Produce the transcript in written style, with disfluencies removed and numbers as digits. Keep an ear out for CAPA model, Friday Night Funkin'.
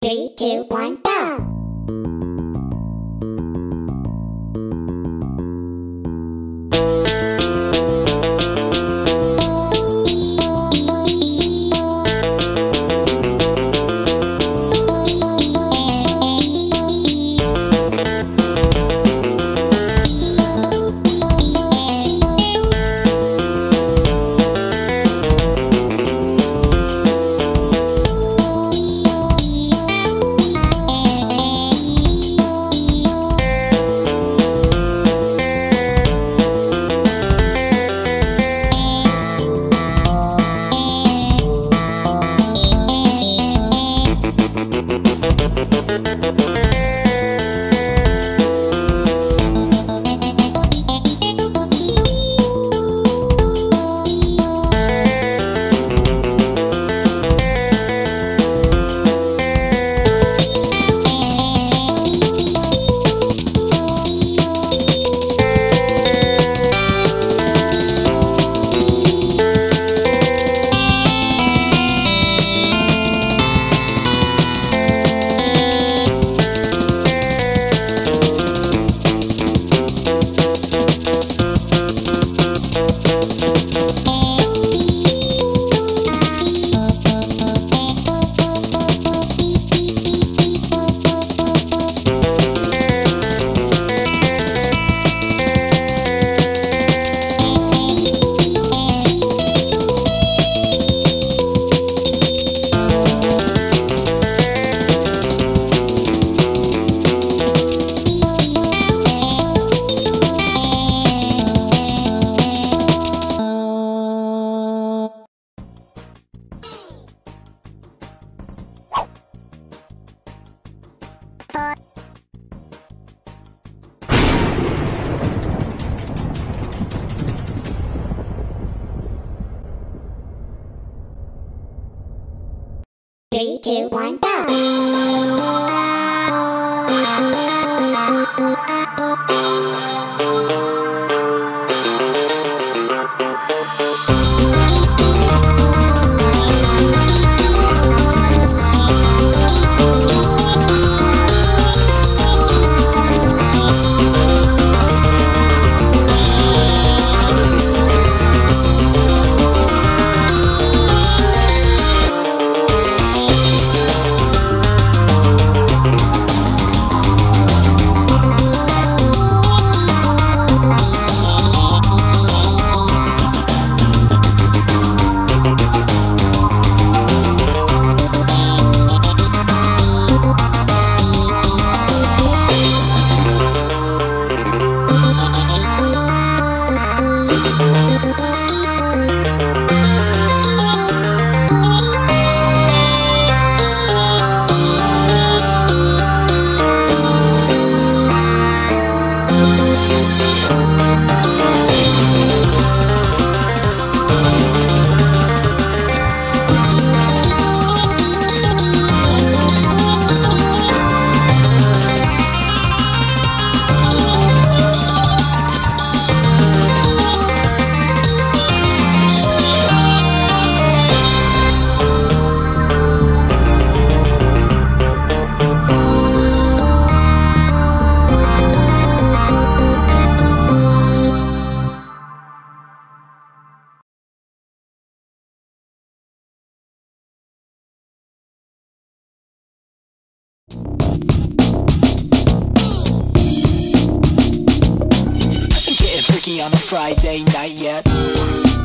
3, 2, 1, go! On a Friday night yet.